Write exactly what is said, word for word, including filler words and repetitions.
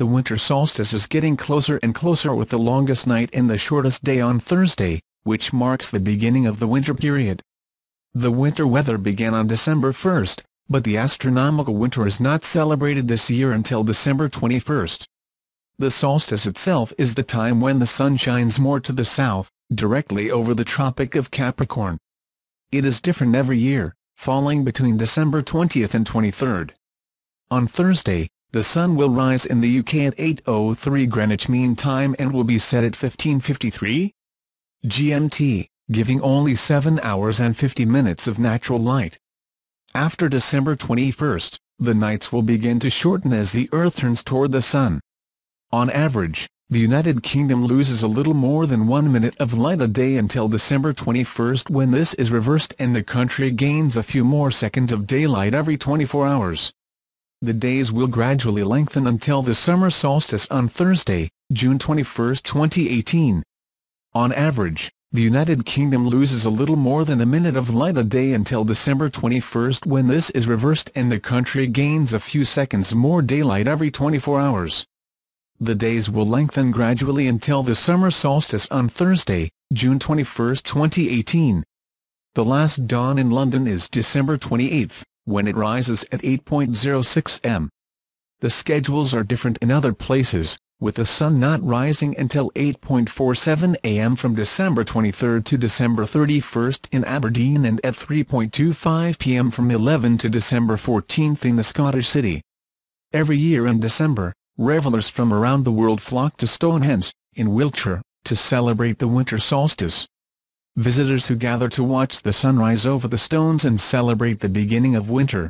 the winter solstice is getting closer and closer, with the longest night and the shortest day on Thursday, which marks the beginning of the winter period. The winter weather began on December first, but the astronomical winter is not celebrated this year until December twenty-first. The solstice itself is the time when the sun shines more to the south, directly over the Tropic of Capricorn. It is different every year, falling between December twentieth and twenty-third. On Thursday, the sun will rise in the U K at eight oh three Greenwich Mean Time and will be set at fifteen fifty-three G M T, giving only seven hours and fifty minutes of natural light. After December twenty-first, the nights will begin to shorten as the Earth turns toward the sun. On average, the United Kingdom loses a little more than one minute of light a day until December twenty-first, when this is reversed and the country gains a few more seconds of daylight every twenty-four hours. The days will gradually lengthen until the summer solstice on Thursday, June twenty-first, twenty eighteen. On average, the United Kingdom loses a little more than a minute of light a day until December twenty-first, when this is reversed and the country gains a few seconds more daylight every twenty-four hours. The days will lengthen gradually until the summer solstice on Thursday, June twenty-first, twenty eighteen. The last dawn in London is December twenty-eighth, when it rises at eight oh six a m The schedules are different in other places, with the sun not rising until eight forty-seven a m from December twenty-third to December thirty-first in Aberdeen, and at three twenty-five p m from eleven to December fourteenth in the Scottish city. Every year in December, revelers from around the world flock to Stonehenge, in Wiltshire, to celebrate the winter solstice. Visitors who gather to watch the sunrise over the stones and celebrate the beginning of winter,